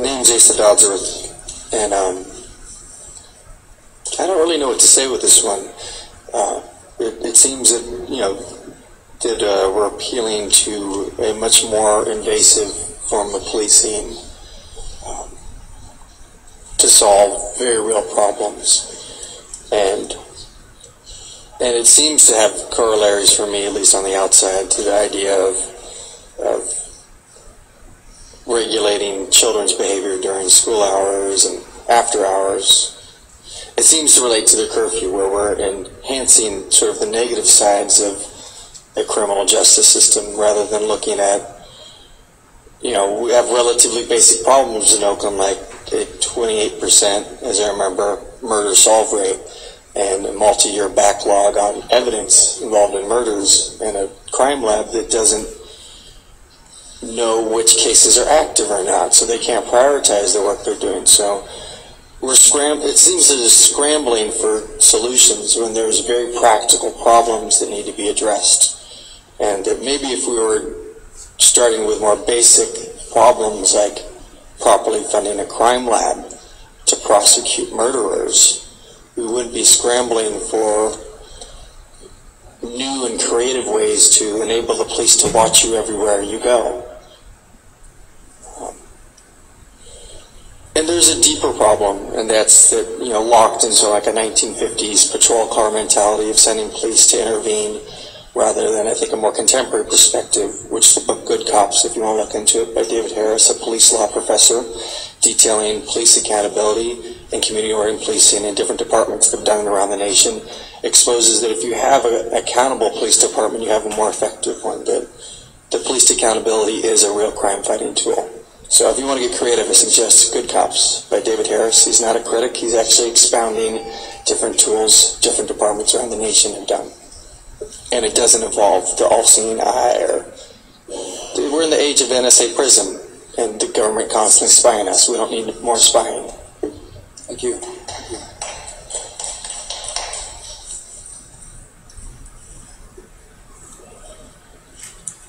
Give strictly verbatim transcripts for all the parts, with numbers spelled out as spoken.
The name's Ace Dodsworth, and um, I don't really know what to say with this one. Uh, it, it seems that, you know, that uh, we're appealing to a much more invasive form of policing um, to solve very real problems, and and it seems to have corollaries for me, at least on the outside, to the idea of of regulating children's behavior during school hours and after hours. It seems to relate to the curfew, where we're enhancing sort of the negative sides of the criminal justice system rather than looking at, you know, we have relatively basic problems in Oakland, like a twenty-eight percent, as I remember, murder solve rate and a multi-year backlog on evidence involved in murders, and a crime lab that doesn't know which cases are active or not, so they can't prioritize the work they're doing. So we're scram it seems that it's scrambling for solutions when there's very practical problems that need to be addressed. And that maybe if we were starting with more basic problems, like properly funding a crime lab to prosecute murderers, we wouldn't be scrambling for new and creative ways to enable the police to watch you everywhere you go. And there's a deeper problem, and that's that, you know, locked into like a nineteen fifties patrol car mentality of sending police to intervene, rather than, I think, a more contemporary perspective, which the book Good Cops, if you want to look into it, by David Harris, a police law professor, detailing police accountability and community-oriented policing in different departments that have done it around the nation, exposes that if you have an accountable police department, you have a more effective one, that the police accountability is a real crime-fighting tool. So if you want to get creative, I suggest Good Cops by David Harris. He's not a critic. He's actually expounding different tools different departments around the nation have done. And it doesn't involve the all-seeing eye, or we're in the age of N S A Prism and the government constantly spying us. We don't need more spying. Thank you.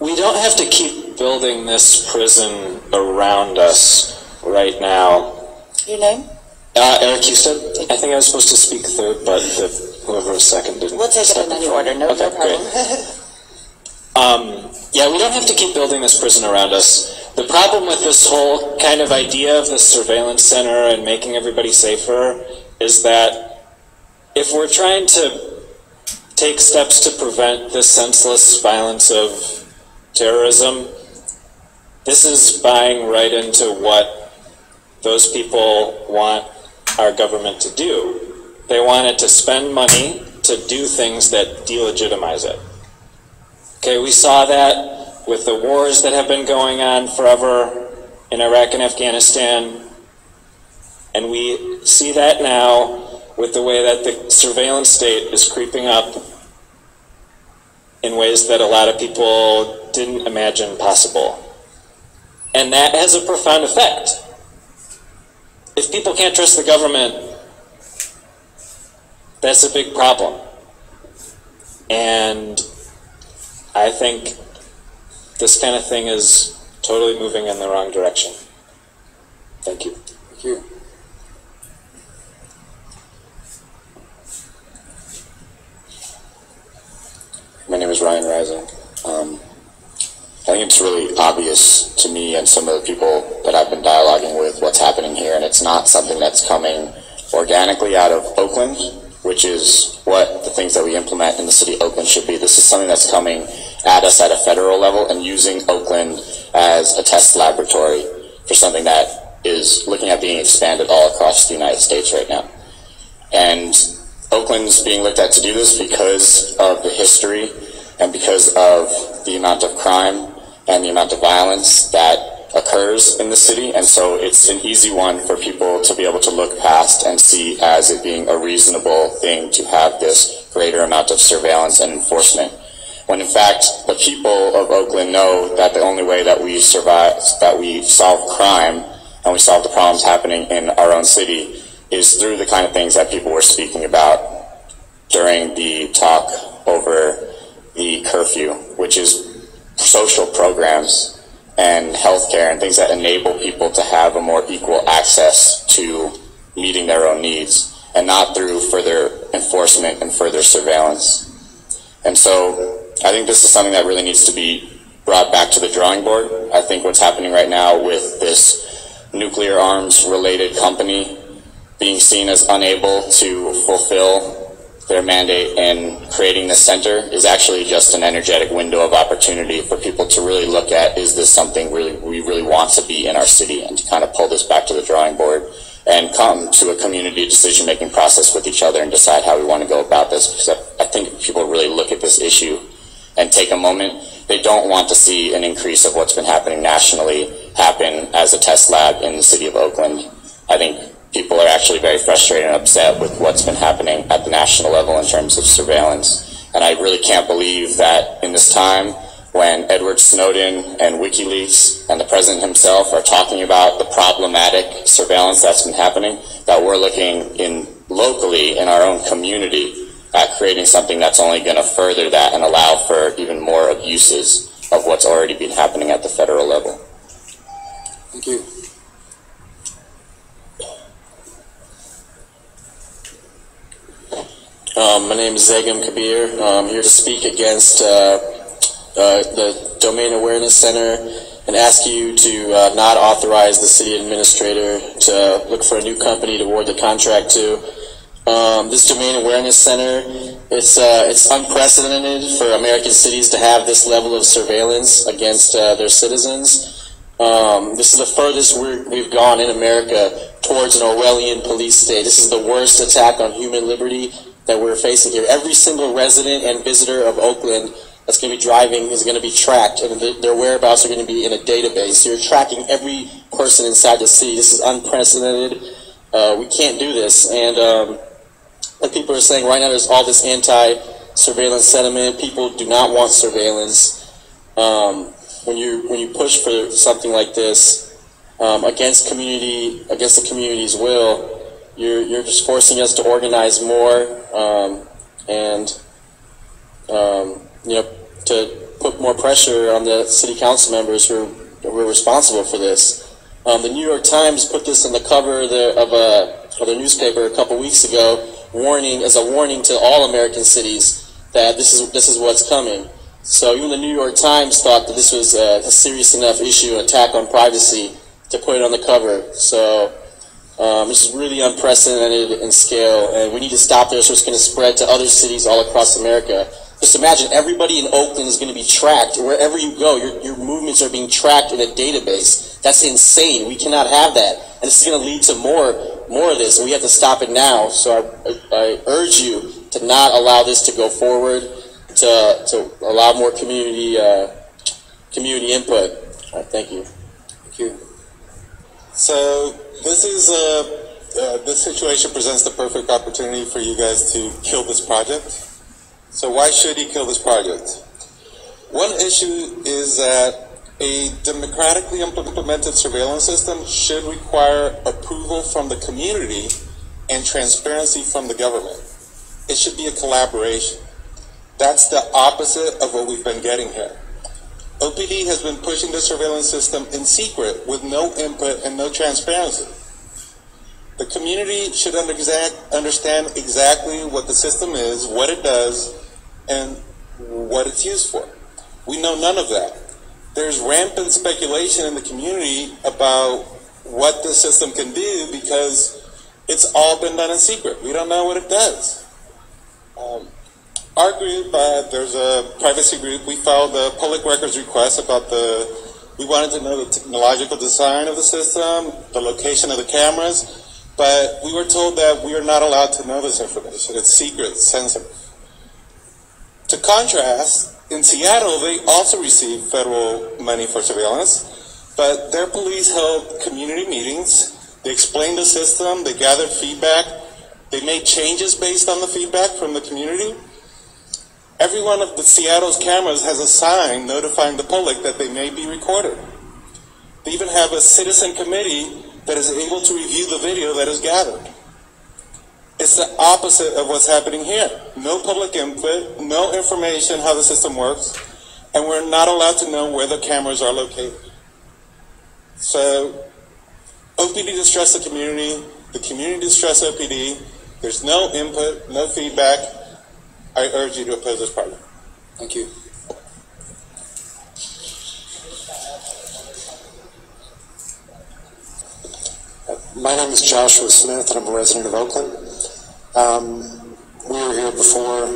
We don't have to keep building this prison around us right now. Your name? Uh, Eric Houston. I think I was supposed to speak third, but the whoever seconded. We'll take it in any order. No, okay, no problem. um, yeah, we don't have to keep building this prison around us. The problem with this whole kind of idea of the surveillance center and making everybody safer is that if we're trying to take steps to prevent the senseless violence of terrorism, this is buying right into what those people want our government to do. They wanted to spend money to do things that delegitimize it. Okay, we saw that with the wars that have been going on forever in Iraq and Afghanistan, and we see that now with the way that the surveillance state is creeping up in ways that a lot of people didn't imagine possible. And that has a profound effect. If people can't trust the government, that's a big problem. And I think this kind of thing is totally moving in the wrong direction. Thank you. Thank you. My name is Ryan Rising. Um, I think it's really obvious to me and some of the people that I've been dialoguing with what's happening here, and it's not something that's coming organically out of Oakland, which is what the things that we implement in the city of Oakland should be. This is something that's coming at us at a federal level and using Oakland as a test laboratory for something that is looking at being expanded all across the United States right now. And Oakland's being looked at to do this because of the history and because of the amount of crime and the amount of violence that occurs in the city. And so it's an easy one for people to be able to look past and see as it being a reasonable thing to have this greater amount of surveillance and enforcement, when in fact the people of Oakland know that the only way that we survive, that we solve crime and we solve the problems happening in our own city, is through the kind of things that people were speaking about during the talk over the curfew, which is social programs and healthcare and things that enable people to have a more equal access to meeting their own needs, and not through further enforcement and further surveillance. And so I think this is something that really needs to be brought back to the drawing board. I think what's happening right now with this nuclear arms related company being seen as unable to fulfill their mandate in creating this center is actually just an energetic window of opportunity for people to really look at, is this something really we really want to be in our city, and to kind of pull this back to the drawing board and come to a community decision-making process with each other and decide how we want to go about this. Because I think people really look at this issue and take a moment. They don't want to see an increase of what's been happening nationally happen as a test lab in the city of Oakland. I think people are actually very frustrated and upset with what's been happening at the national level in terms of surveillance. And I really can't believe that in this time when Edward Snowden and WikiLeaks and the president himself are talking about the problematic surveillance that's been happening, that we're looking in locally in our own community at creating something that's only going to further that and allow for even more abuses of what's already been happening at the federal level. Thank you. Um, my name is Zagam Kabir. I'm here to speak against uh, Uh, the Domain Awareness Center and ask you to uh, not authorize the city administrator to look for a new company to award the contract to. Um, this Domain Awareness Center, it's, uh, it's unprecedented for American cities to have this level of surveillance against uh, their citizens. Um, this is the furthest we're, we've gone in America towards an Orwellian police state. This is the worst attack on human liberty that we're facing here. Every single resident and visitor of Oakland that's going to be driving is going to be tracked, and their whereabouts are going to be in a database. So you're tracking every person inside the city. This is unprecedented. Uh, we can't do this. And um, like people are saying right now, there's all this anti-surveillance sentiment. People do not want surveillance. Um, when you when you push for something like this um, against community, against the community's will, you're you're just forcing us to organize more um, and. Um, you know, to put more pressure on the city council members who were responsible for this. Um, the New York Times put this on the cover of, the, of, a, of their newspaper a couple weeks ago, warning as a warning to all American cities that this is this is what's coming. So even the New York Times thought that this was a, a serious enough issue, an attack on privacy, to put it on the cover. So um, this is really unprecedented in scale, and we need to stop this, or it's going to spread to other cities all across America. Just imagine, everybody in Oakland is going to be tracked. Wherever you go, your, your movements are being tracked in a database. That's insane. We cannot have that. And this is going to lead to more, more of this, and we have to stop it now. So I, I urge you to not allow this to go forward, to, to allow more community, uh, community input. All right, thank you. Thank you. So this is a, uh, this situation presents the perfect opportunity for you guys to kill this project. So why should he kill this project? One issue is that a democratically implemented surveillance system should require approval from the community and transparency from the government. It should be a collaboration. That's the opposite of what we've been getting here. O P D has been pushing the surveillance system in secret with no input and no transparency. The community should understand exactly what the system is, what it does, and what it's used for. We know none of that. There's rampant speculation in the community about what the system can do because it's all been done in secret. We don't know what it does. Um, our group, uh, there's a privacy group, we filed a public records request about the, we wanted to know the technological design of the system, the location of the cameras, but we were told that we are not allowed to know this information. It's secret, sensitive. To contrast, in Seattle, they also receive federal money for surveillance, but their police held community meetings. They explained the system, they gathered feedback, they made changes based on the feedback from the community. Every one of the Seattle's cameras has a sign notifying the public that they may be recorded. They even have a citizen committee that is able to review the video that is gathered. It's the opposite of what's happening here. No public input, no information how the system works, and we're not allowed to know where the cameras are located. So O P D distressed the community, the community distressed O P D. There's no input, no feedback. I urge you to oppose this project. Thank you. My name is Joshua Smith, and I'm a resident of Oakland. Um, we were here before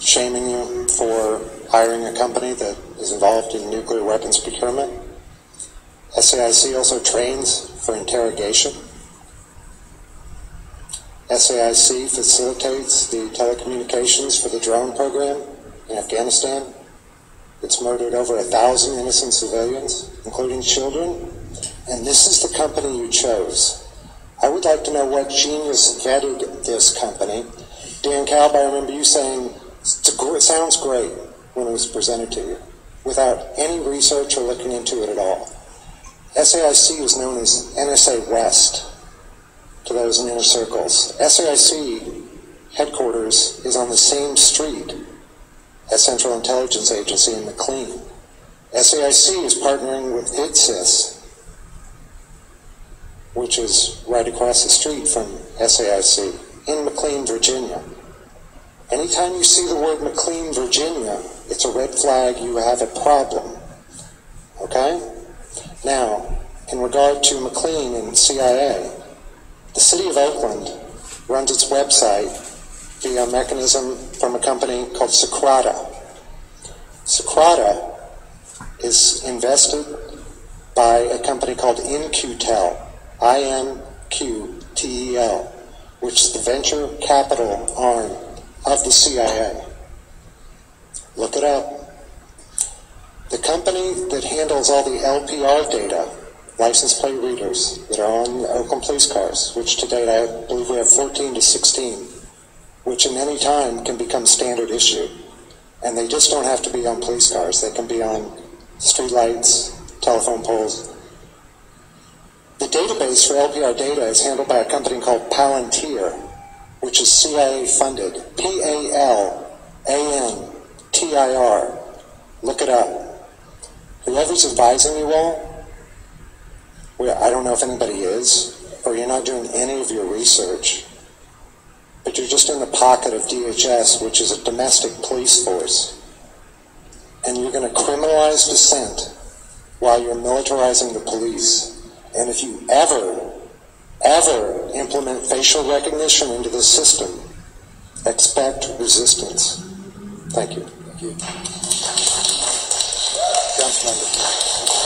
shaming you for hiring a company that is involved in nuclear weapons procurement. S A I C also trains for interrogation. S A I C facilitates the telecommunications for the drone program in Afghanistan. It's murdered over a thousand innocent civilians, including children. And this is the company you chose. I would like to know what genius vetted this company. Dan Kalb, I remember you saying, it sounds great when it was presented to you, without any research or looking into it at all. S A I C is known as N S A West to those in inner circles. S A I C headquarters is on the same street as Central Intelligence Agency in McLean. S A I C is partnering with Vidsys, which is right across the street from S A I C, in McLean, Virginia. Anytime you see the word McLean, Virginia, it's a red flag, you have a problem, okay? Now, in regard to McLean and C I A, the city of Oakland runs its website via a mechanism from a company called Socrata. Socrata is invested by a company called InQTEL, I N Q T E L, which is the venture capital arm of the C I A. Look it up. The company that handles all the L P R data, license plate readers, that are on the Oakland police cars, which to date I believe we have fourteen to sixteen, which in any time can become standard issue. And they just don't have to be on police cars. They can be on streetlights, telephone poles. The database for L P R data is handled by a company called Palantir, which is C I A funded. P A L A N T I R. Look it up. Whoever's advising you all, well, I don't know if anybody is, or you're not doing any of your research, but you're just in the pocket of D H S, which is a domestic police force, and you're going to criminalize dissent while you're militarizing the police. And if you ever, ever implement facial recognition into this system, expect resistance. Thank you. Thank you. Councilmember.